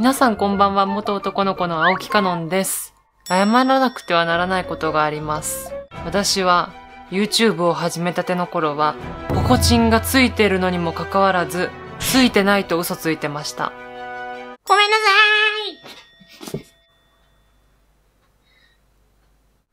皆さんこんばんは、元男の子の青木かのんです。謝らなくてはならないことがあります。私は YouTube を始めたての頃は、ポコチンがついてるのにもかかわらず、ついてないと嘘ついてました。ごめんなさ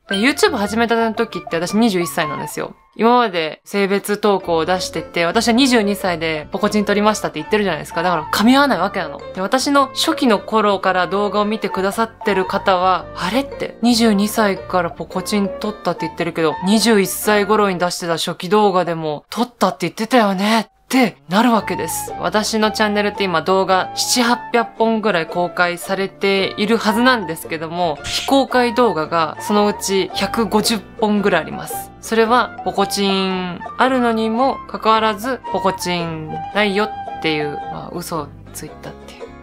ーい。YouTube 始めたての時って私21歳なんですよ。今まで性別投稿を出してて、私は22歳でポコチン撮りましたって言ってるじゃないですか。だから噛み合わないわけなの。で、私の初期の頃から動画を見てくださってる方は、あれって22歳からポコチン撮ったって言ってるけど、21歳頃に出してた初期動画でも撮ったって言ってたよねってなるわけです。私のチャンネルって今動画7、800本ぐらい公開されているはずなんですけども、非公開動画がそのうち150本ぐらいあります。それはポコチンあるのにもかかわらずポコチンないよっていう、まあ、嘘をついたっ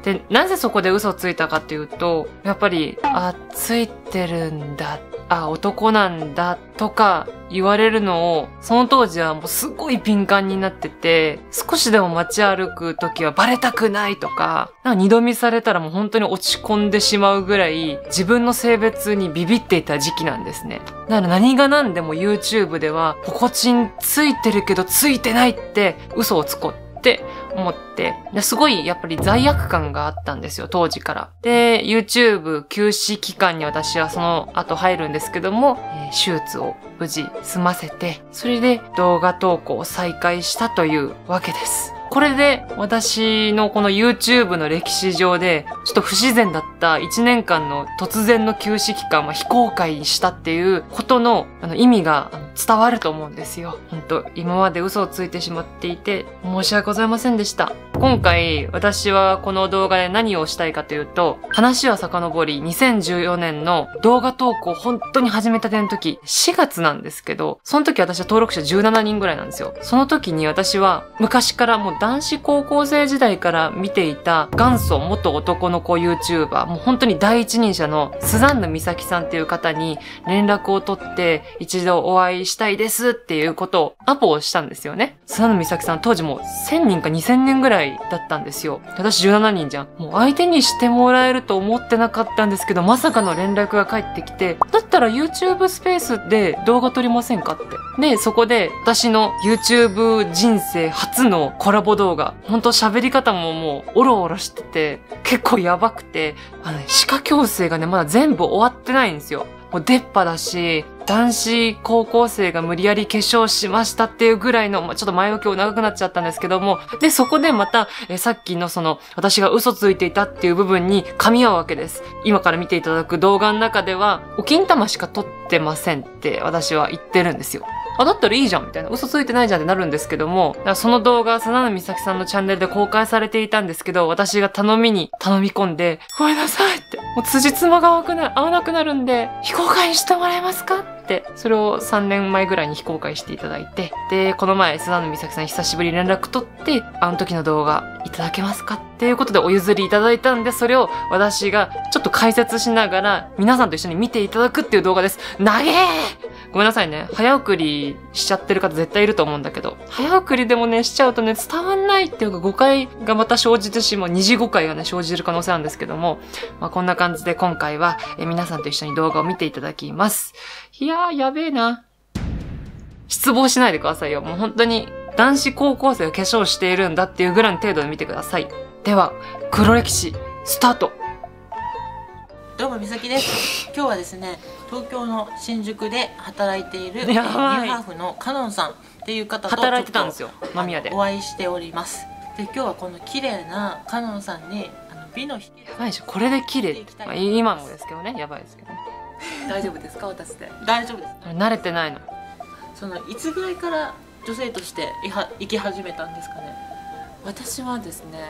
ていう。で、なぜそこで嘘をついたかっていうと、やっぱり、あ、ついてるんだ、あ、男なんだとか言われるのを、その当時はもうすごい敏感になってて、少しでも街歩く時はバレたくないとか、なんか二度見されたらもう本当に落ち込んでしまうぐらい、自分の性別にビビっていた時期なんですね。だから何が何でも YouTube では、ポコチンついてるけどついてないって嘘をつこうって思って、すごいやっぱり罪悪感があったんですよ、当時から。で、YouTube 休止期間に私はその後入るんですけども、手術を無事済ませて、それで動画投稿を再開したというわけです。これで私のこの YouTube の歴史上でちょっと不自然だった1年間の突然の休止期間は非公開にしたっていうことの意味が伝わると思うんですよ。本当今まで嘘をついてしまっていて申し訳ございませんでした。今回私はこの動画で何をしたいかというと、話は遡り2014年の動画投稿本当に始めたての時、4月なんですけど、その時私は登録者17人ぐらいなんですよ。その時に私は昔からもう男子高校生時代から見ていた元祖元男の子 YouTuber、もう本当に第一人者のスザンヌ美咲さんっていう方に連絡を取って一度お会いしたいですっていうことをアポをしたんですよね。スザンヌ美咲さん当時もう1000人か2000人ぐらいだったんですよ。私17人じゃん。もう相手にしてもらえると思ってなかったんですけど、まさかの連絡が返ってきて、だったら YouTube スペースで動画撮りませんかって。で、そこで私の YouTube 人生初のコラボ動画、本当喋り方ももうオロオロしてて結構やばくて、歯科矯正がねまだ全部終わってないんですよ。もう出っ歯だし、男子高校生が無理やり化粧しましたっていうぐらいの、ちょっと前置きを長くなっちゃったんですけども、で、そこでまた、さっきのその、私が嘘ついていたっていう部分に噛み合うわけです。今から見ていただく動画の中では、お金玉しか撮ってませんって私は言ってるんですよ。あ、だったらいいじゃんみたいな。嘘ついてないじゃんってなるんですけども、その動画、スザンヌ美咲さんのチャンネルで公開されていたんですけど、私が頼み込んで、ごめんなさいって、もう辻褄が合わなくなるんで、非公開にしてもらえますかって、それを3年前ぐらいに非公開していただいて、で、この前、スザンヌ美咲さん久しぶりに連絡取って、あの時の動画いただけますかっていうことでお譲りいただいたんで、それを私がちょっと解説しながら、皆さんと一緒に見ていただくっていう動画です。なげー！ごめんなさいね。早送りしちゃってる方絶対いると思うんだけど。早送りでもね、しちゃうとね、伝わんないっていうか誤解がまた生じてしまう。二次誤解がね、生じる可能性なんですけども。まあ、こんな感じで今回は皆さんと一緒に動画を見ていただきます。いやー、やべえな。失望しないでくださいよ。もう本当に男子高校生が化粧しているんだっていうぐらいの程度で見てください。では、黒歴史、スタート。どうも、みさきです。今日はですね、東京の新宿で働いているニューハーフのかのんさんっていう方と働いてたんですよ、間宮でお会いしております。で、今日はこの綺麗なかのんさんに美の秘訣、やばいでしょこれで綺麗って、まあ、今もですけどね、やばいですけど、ね、大丈夫ですか私で大丈夫です。慣れてないの。そのいつぐらいから女性として生き始めたんですかね。私はですね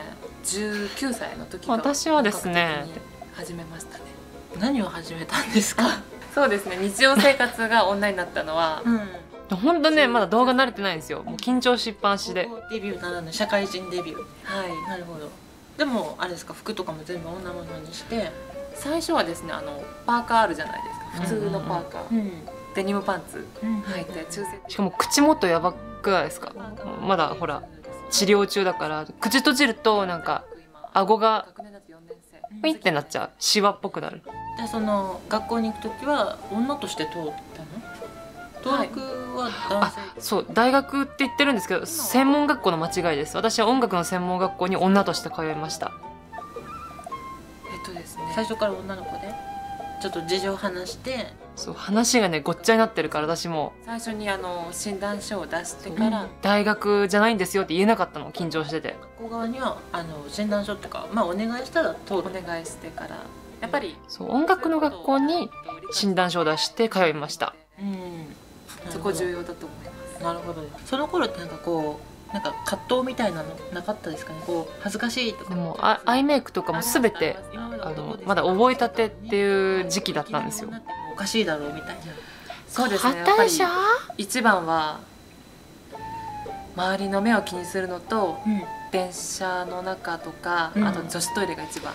19歳の時から私はですね始めましたね。何を始めたんですかそうですね、日常生活が女になったのは、うん、本当ねまだ動画慣れてないんですよ。もう緊張しっぱなしでデビューならぬ社会人デビュー。はい、なるほど。でもあれですか、服とかも全部女物にして。最初はですねパーカーあるじゃないですか、普通のパーカー、デニムパンツ履いて、中性、しかも口元やばくないですか。まだほら治療中だから口閉じるとなんか顎がウィってなっちゃう、シワっぽくなる。でその学校に行く時は女として通ったの？大学は男性？あ、そう、大学って言ってるんですけど専門学校の間違いです。私は音楽の専門学校に女として通いました。ですね、最初から女の子でちょっと事情を話して、そう話がねごっちゃになってるから、私も最初に診断書を出してから、うん、大学じゃないんですよって言えなかったの、緊張してて。学校側には診断書ってか、まあお願いしたらお願いしてから、やっぱりそう音楽の学校に診断書を出して通いました。うん、そこ重要だと思います。なるほど。その頃ってなんかこうなんか葛藤みたいなのなかったですかね、こう恥ずかしいとか。でもアイメイクとかも全てまだ覚えたてっていう時期だったんですよ。おかしいだろうみたいな。そうですね、やっぱり一番は周りの目を気にするのと、うん、電車の中とか、うん、あと女子トイレが一番。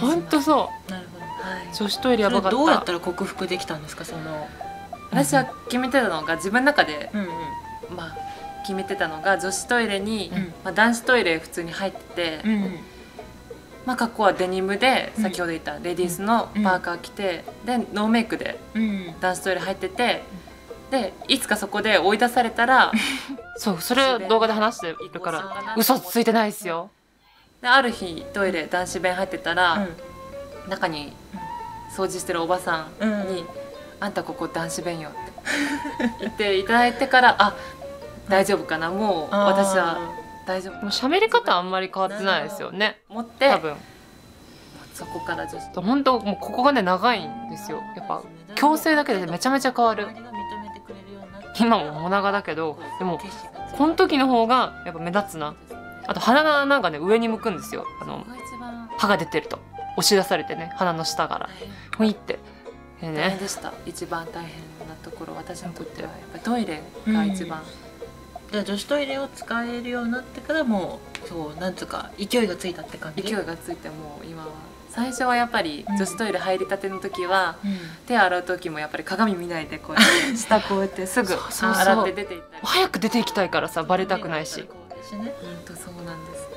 本当そう。なるほど。はい、女子トイレやばかった。どうやったら克服できたんですか、その。私は決めてたのが自分の中で、うんうん、まあ。決めてたのが女子トイレに、うん、まあ男子トイレ普通に入ってて、うんうん、まあ格好はデニムで先ほど言ったレディースのパーカー着て、でノーメイクで男子トイレ入ってて、でいつかそこで追い出されたらそうそれを動画で話してるから嘘ついてないですよ。である日トイレ男子便入ってたら、うん、中に掃除してるおばさんに「あんたここ男子便よ」って言っていただいてから、あ大丈夫かな、もう私は大丈夫。もう喋り方あんまり変わってないですよね。持って多分そこから女子と本当もうここがね長いんですよ。やっぱ矯正だけでめちゃめちゃ変わる。今ももながだけど、でもこの時の方がやっぱ目立つな。あと鼻がなんかね上に向くんですよ。歯が出てると押し出されてね、鼻の下からふいって。大変でした。一番大変なところ、私にとってはやっぱりトイレが一番。で女子トイレを使えるようになってからもうそうなんつうか勢いがついたって感じ。勢いがついてもう今は。最初はやっぱり女子トイレ入りたての時は、うん、手洗う時もやっぱり鏡見ないでこうやって下こうやってすぐ洗って出ていったり、早く出ていきたいからさバレたくないし。本当そうなんです。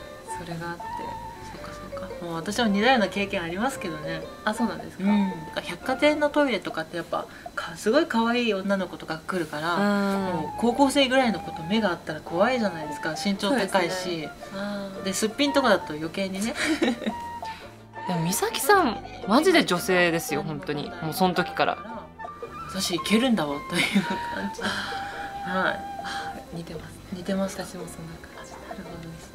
それがあって。そうかそうか。もう私は似たような経験ありますけどね。あ、そうなんですか。うん、百貨店のトイレとかってやっぱすごい可愛い女の子とか来るから、もう高校生ぐらいの子と目があったら怖いじゃないですか。身長高いし、ですっぴんとかだと余計にね。でも美咲さんマジで女性ですよ、本当に。もうその時から私いけるんだわという感じ。はい、似てます、ね、似てます。私もそんな感じ。なるほどです。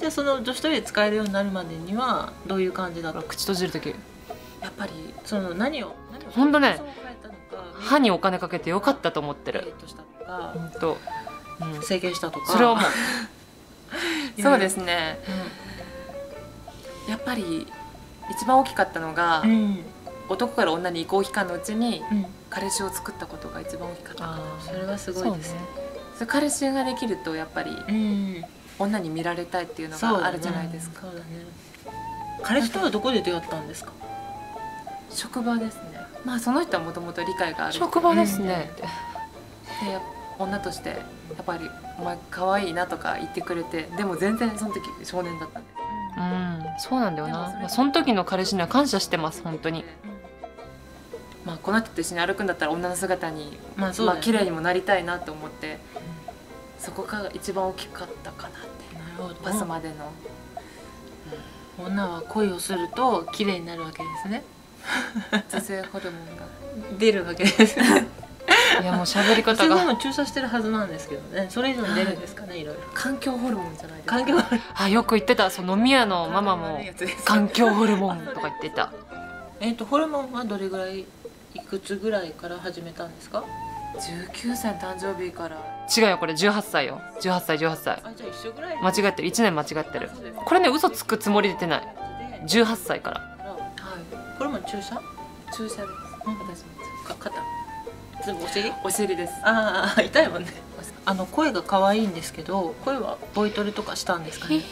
じゃあその女子トイレ使えるようになるまでにはどういう感じだった？口閉じる時やっぱりその何を本当ね歯にお金かけてよかったと思ってる。本当整形したとかそれはもうそうですね、うん、やっぱり一番大きかったのが、うん、男から女に移行期間のうちに、うん、彼氏を作ったことが一番大きかったかな。それはすごいですね。それ彼氏ができるとやっぱり、うん、女に見られたいっていうのがあるじゃないですか。彼氏とはどこで出会ったんですか？職場ですね。まあその人はもともと理解がある職場ですね。で女としてやっぱり「お前可愛いな」とか言ってくれて、でも全然その時少年だったんです。うん、そうなんだよな。まあ、その時の彼氏には感謝してます本当に。まあこの人と一緒に歩くんだったら女の姿にまあ綺麗にもなりたいなと思って、そこが一番大きかったかなって。なるほど。パスまでの、うん、女は恋をすると綺麗になるわけですね。女性ホルモンが出るわけです。いやもう喋り方が。それも注射してるはずなんですけどね。それ以上に出るんですかね、いろいろ。環境ホルモンじゃないですか。環境ホルモン。あ、よく言ってた。その飲み屋のママも環境ホルモンとか言ってた。ホルモンはどれぐらいいくつぐらいから始めたんですか？19歳の誕生日から。違うよこれ18歳よ。18歳18歳。あ、じゃあ一緒ぐらい。間違ってる。1年間違ってる。これね嘘つくつもり出てない。18歳から。これも注射です。私も肩、全部お尻です。ああ痛いもんね。声が可愛いんですけど、声はボイトレとかしたんですかね。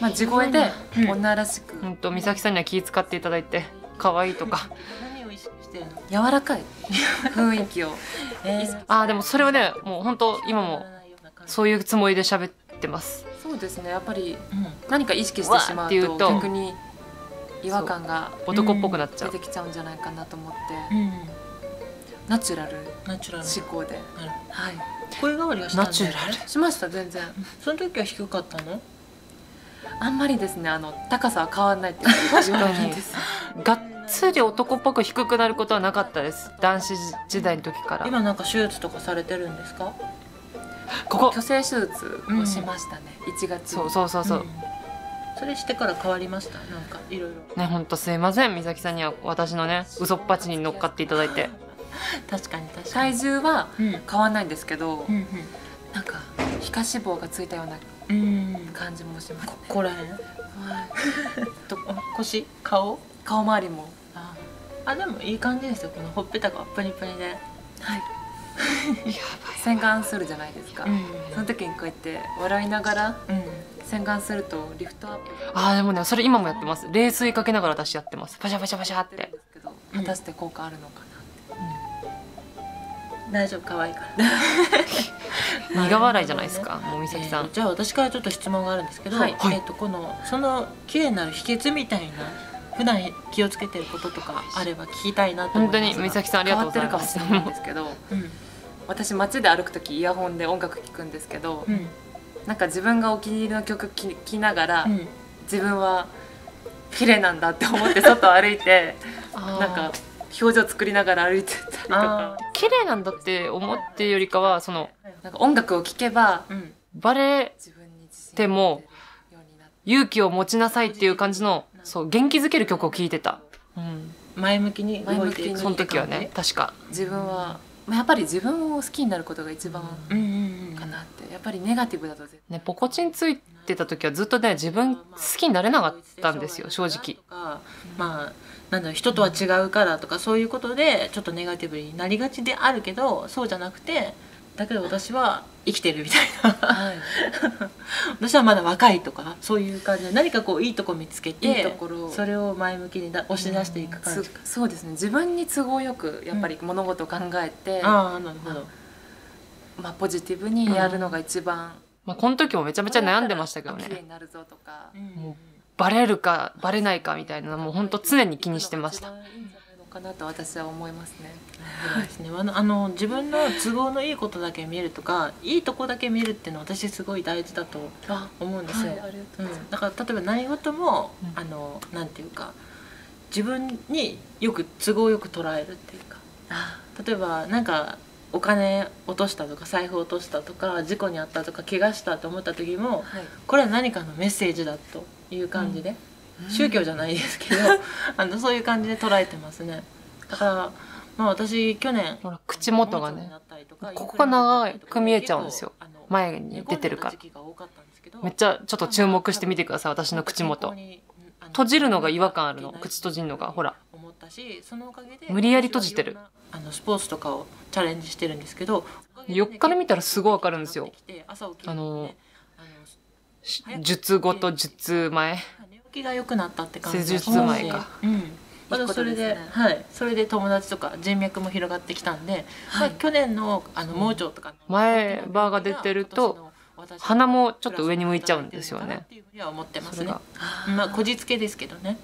まあ地声で女らしく。本当美咲さんには気使っていただいて、可愛いとか。何を意識してるの？柔らかい雰囲気を。ああでもそれはね、もう本当今もそういうつもりで喋ってます。そうですね。やっぱり何か意識してしまうと逆に。違和感が男っぽくなっちゃう、出てきちゃうんじゃないかなと思って、ナチュラル思考で、はい、声変わりがしたんですね。しました、全然。その時は低かったの？あんまりですね、高さは変わらないって言われるんです。がっつり男っぽく低くなることはなかったです。男子時代の時から。今なんか手術とかされてるんですか？ここ去勢手術をしましたね。1月。そう。それしてから変わりました。なんかいろいろ。ね、本当すいません。美咲さんには私のね、嘘っぱちに乗っかっていただいて。確かに体重は変わんないんですけど、なんか皮下脂肪がついたような感じもしますね。ここら辺、腰、顔周りも、あ、でもいい感じですよ。このほっぺたがプニプニで、はい、洗顔するじゃないですか。その時にこうやって笑いながら洗顔するとリフトアップ。あ、でもね、それ今もやってます。冷水かけながら私やってます。パシャパシャパシャって果たして効果あるのかな。大丈夫、可愛いから。苦笑いじゃないですか、もう美咲さん。じゃあ私からちょっと質問があるんですけど、このその綺麗になる秘訣みたいな普段気をつけてることとかあれば聞きたいなと思って。本当に美咲さんありがとうございます。変わってるかもしれないんですけど、私街で歩くときイヤホンで音楽聞くんですけど、なんか自分がお気に入りの曲聴きながら自分は綺麗なんだって思って外を歩いてなんか。表情作りながら歩いてたりとか、綺麗なんだって思ってよりかは、そのなんか音楽を聴けばバレても勇気を持ちなさいっていう感じの、そう、元気づける曲を聴いてた。前向きに動いて、その時はね、確か自分はやっぱり自分を好きになることが一番かなって。やっぱりネガティブだとね、ポコチンついてた時はずっとね、自分好きになれなかったんですよ、正直。まあなんだろう、人とは違うからとかそういうことでちょっとネガティブになりがちであるけど、そうじゃなくて、だけど私は生きてるみたいな、はい、私はまだ若いとかそういう感じで、何かこういいとこ見つけて、いいところ、それを前向きに押し出していく感じか。そうですね、自分に都合よくやっぱり物事を考えて、ああ、なるほど。まあポジティブにやるのが一番。まあこの時もめちゃめちゃ悩んでましたけどね。綺麗になるぞとか。バレるかバレないかみたいな、もう本当常に気にしてました。かなと私は思いますね。そうですね。自分の都合のいいことだけ見えるとか、いいとこだけ見るっていうのは私すごい大事だと思うんですよ。だから例えば何事もなんていうか、自分によく都合よく捉えるっていうか、例えばなんかお金落としたとか財布落としたとか事故に遭ったとか怪我したと思った時も、これは何かのメッセージだと。いう感じで、宗教じゃないですけど、そういう感じで捉えてますね。だからまあ私去年、ほら口元がね、ここが長く見えちゃうんですよ。前に出てるから。めっちゃちょっと注目してみてください。私の口元。閉じるのが違和感あるの。口閉じるのがほら。無理やり閉じてる。スポーツとかをチャレンジしてるんですけど、横から見たらすごいわかるんですよ。術後と術前、寝起きが良くなったって感じです。施術前か。それで、はい、それで友達とか人脈も広がってきたんで、去年の盲腸とか前歯が出てると鼻もちょっと上に向いちゃうんですよね。思ってますね。まあこじつけですけどね。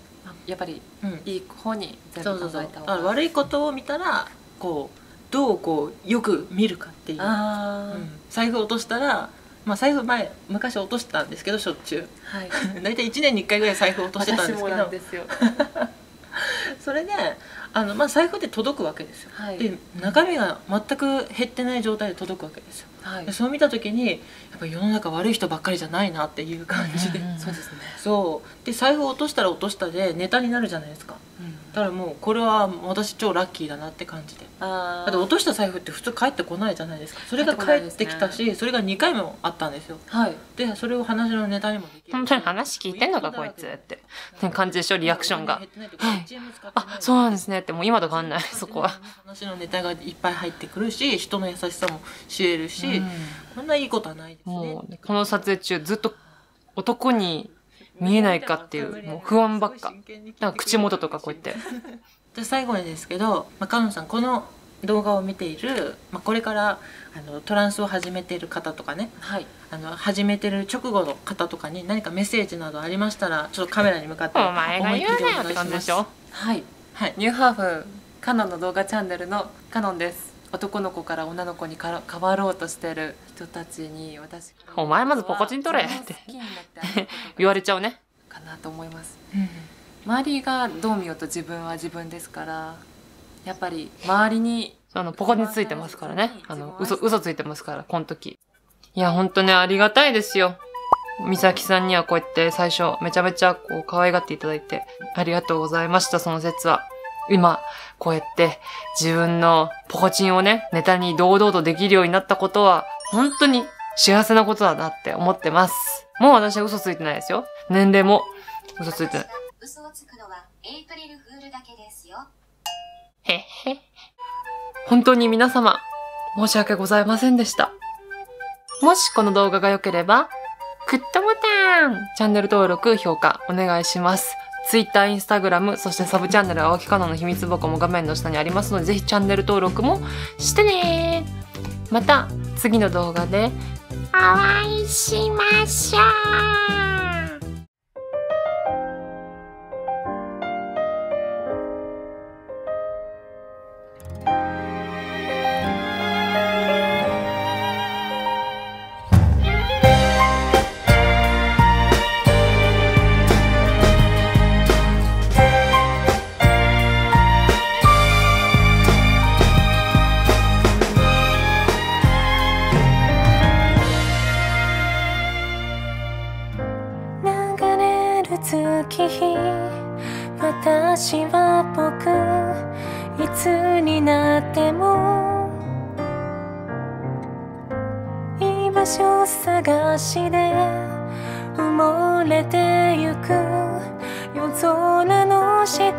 やっぱりいい方に全部考えた方が。悪いことを見たらこうどうこうよく見るかっていう。財布落としたら。まあ財布昔落としたんですけど、しょっちゅう、はい、大体1年に1回ぐらい財布落としてたんですけど、私もなんですよそれでまあ、財布で届くわけですよ、はい、で中身が全く減ってない状態で届くわけですよ、はい、でそう見た時にやっぱり世の中悪い人ばっかりじゃないなっていう感じで、そうですね。そうで財布落としたら落としたでネタになるじゃないですか、だからもうこれは私超ラッキーだなって感じで、だって落とした財布って普通帰ってこないじゃないですか。それが帰ってきたし、ね、それが2回もあったんですよ、はい、でそれを話のネタにもできる。本当に話聞いてんのかこいつって感じでしょ、リアクションが、はい、あ、そうなんですねって、もう今と変わんない。そこは話のネタがいっぱい入ってくるし、人の優しさも知れるし、こんないいことはないですね。もうこの撮影中ずっと男に見えないかっていう、もう不安ばっか。なんか口元とかこうやって。で最後にですけど、まあ、かのんさんこの動画を見ている、まあ、これからトランスを始めている方とかね、はい、始めてる直後の方とかに何かメッセージなどありましたら、ちょっとカメラに向かって思いっきりお願いします。はい、はい、ニューハーフカノンの動画チャンネルのカノンです。男の子から女の子に変わろうとしてる人たちに私「お前まずポコチン取れ」って言われちゃうねかなと思います、うん、周りがどう見ようと自分は自分ですから、やっぱり周りにポコチンついてますからね、嘘ついてますから、この時いやほんとねありがたいですよ。美咲さんにはこうやって最初めちゃめちゃこう可愛がっていただいてありがとうございました。その節は今、こうやって自分のポコチンをね、ネタに堂々とできるようになったことは、本当に幸せなことだなって思ってます。もう私は嘘ついてないですよ。年齢も嘘ついてない。嘘をつくのはエイプリルフールだけですよ。へっへっ。本当に皆様、申し訳ございませんでした。もしこの動画が良ければ、グッドボタン、チャンネル登録、評価お願いします。Twitter、Instagram、そしてサブチャンネル青木かのんの秘密箱も画面の下にありますので、ぜひチャンネル登録もしてねー。また次の動画でお会いしましょう。私は僕、いつになっても居場所探しで埋もれてゆく夜空の下